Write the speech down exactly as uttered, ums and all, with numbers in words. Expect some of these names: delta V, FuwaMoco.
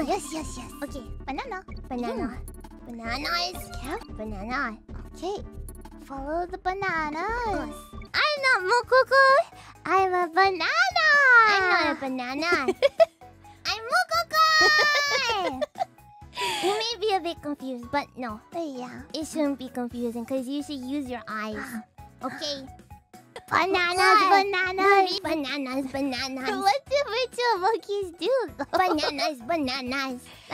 Oh, yes, yes, yes. Okay, banana. Banana. Hmm. Bananas. Yep. Banana. Okay. Follow the bananas. I'm not Mococo. I'm a banana. I'm not a banana. I'm Mococo. You may be a bit confused, but no. Yeah. It shouldn't be confusing because you should use your eyes. Okay. Bananas, bananas, bananas, bananas. What do virtual monkeys do? Bananas, bananas.